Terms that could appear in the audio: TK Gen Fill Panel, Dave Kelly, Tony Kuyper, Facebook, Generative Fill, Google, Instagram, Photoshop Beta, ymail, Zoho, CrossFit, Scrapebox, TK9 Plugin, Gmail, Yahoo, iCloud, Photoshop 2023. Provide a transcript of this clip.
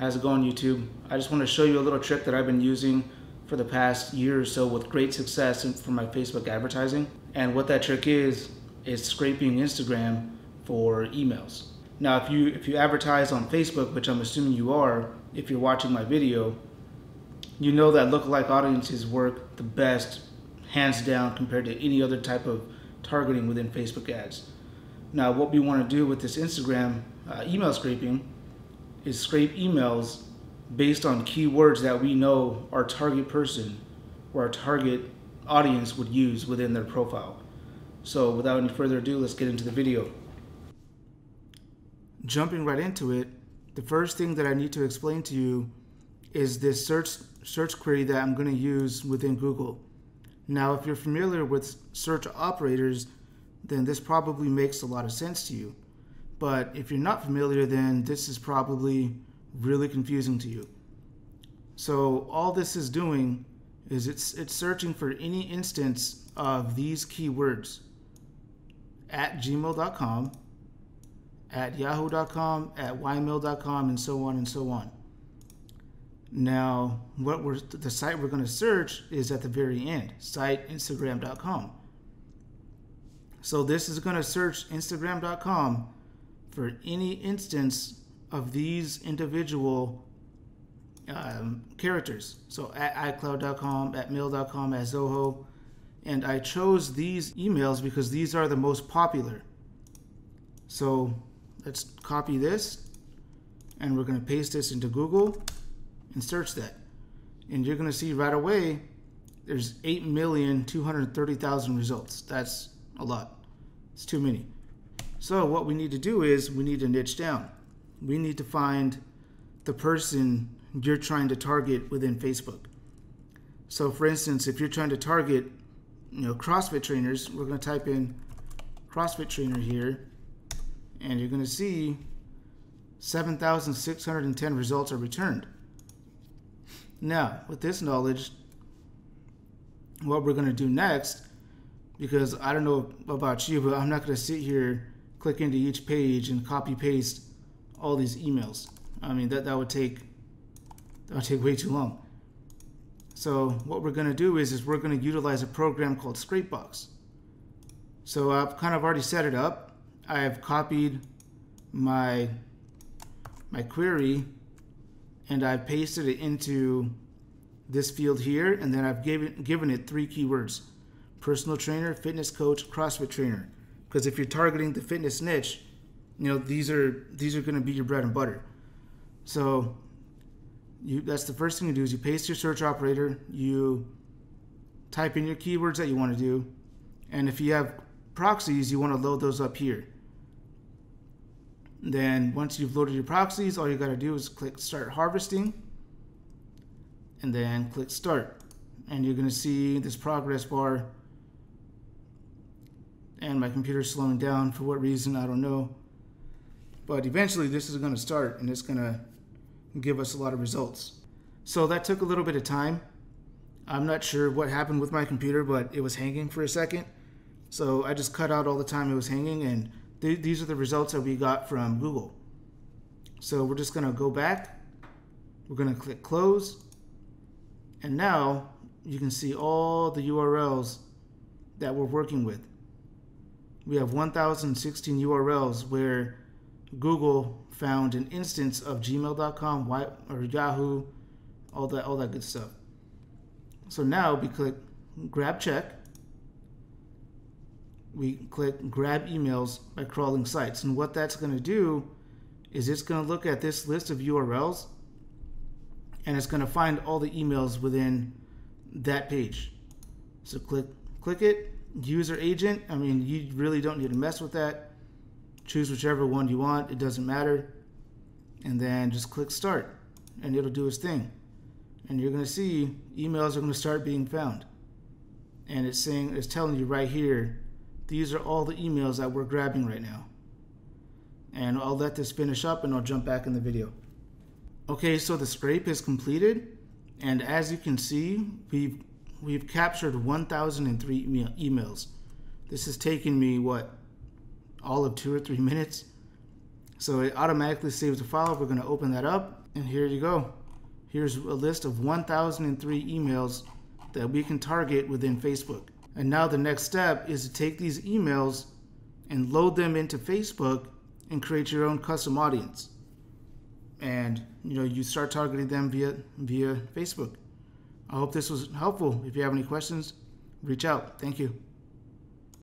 How's it going, YouTube? I just want to show you a little trick that I've been using for the past year or so with great success for my Facebook advertising. And what that trick is scraping Instagram for emails. Now, if you advertise on Facebook, which I'm assuming you are, if you're watching my video, you know that lookalike audiences work the best, hands down, compared to any other type of targeting within Facebook ads. Now, what we want to do with this Instagram email scraping is scrape emails based on keywords that we know our target person or our target audience would use within their profile. So without any further ado, let's get into the video. Jumping right into it, the first thing that I need to explain to you is this search query that I'm going to use within Google. Now, if you're familiar with search operators, then this probably makes a lot of sense to you. But if you're not familiar, then this is probably really confusing to you. So all this is doing is it's searching for any instance of these keywords: at gmail.com, at yahoo.com, at ymail.com, and so on and so on. Now, the site we're going to search is at the very end, site instagram.com. So this is going to search instagram.com for any instance of these individual characters. So at iCloud.com, at mail.com, at Zoho. And I chose these emails because these are the most popular. So let's copy this, and we're going to paste this into Google and search that. And you're going to see right away there's 8,230,000 results. That's a lot. It's too many. So what we need to do is we need to niche down. We need to find the person you're trying to target within Facebook. So for instance, if you're trying to target, you know, CrossFit trainers, we're going to type in CrossFit trainer here, and you're going to see 7,610 results are returned. Now, with this knowledge, what we're going to do next, because I don't know about you, but I'm not going to sit here, click into each page and copy paste all these emails. I mean, that would take way too long. So what we're going to do is we're going to utilize a program called Scrapebox. So I've kind of already set it up. I have copied my query, and I've pasted it into this field here, and then I've given it three keywords: personal trainer, fitness coach, CrossFit trainer. Because if you're targeting the fitness niche, you know, these are going to be your bread and butter. So that's the first thing you do is you paste your search operator, you type in your keywords that you want to do, and if you have proxies, you want to load those up here. Then once you've loaded your proxies, all you got to do is click Start Harvesting, and then click Start. And you're going to see this progress bar, and my computer's slowing down for what reason, I don't know. But eventually this is going to start, and it's going to give us a lot of results. So that took a little bit of time. I'm not sure what happened with my computer, but it was hanging for a second. So I just cut out all the time it was hanging, and these are the results that we got from Google. So we're just going to go back. We're going to click close. And now you can see all the URLs that we're working with. We have 1,016 URLs where Google found an instance of gmail.com or Yahoo, all that good stuff. So now we click grab check. We click grab emails by crawling sites. And what that's going to do is it's going to look at this list of URLs, and it's going to find all the emails within that page. So click it. User agent, I mean, you really don't need to mess with that. Choose whichever one you want, it doesn't matter. And then just click start, and it'll do its thing. And you're going to see emails are going to start being found. And it's saying, it's telling you right here, these are all the emails that we're grabbing right now. And I'll let this finish up, and I'll jump back in the video. Okay, so the scrape is completed, and as you can see, we've captured 1,003 emails. This has taken me, what, all of 2 or 3 minutes? So it automatically saves the file. We're going to open that up, And here you go. Here's a list of 1,003 emails that we can target within Facebook. And now the next step is to take these emails and load them into Facebook and create your own custom audience. And you know, you start targeting them via Facebook. I hope this was helpful. If you have any questions, reach out. Thank you.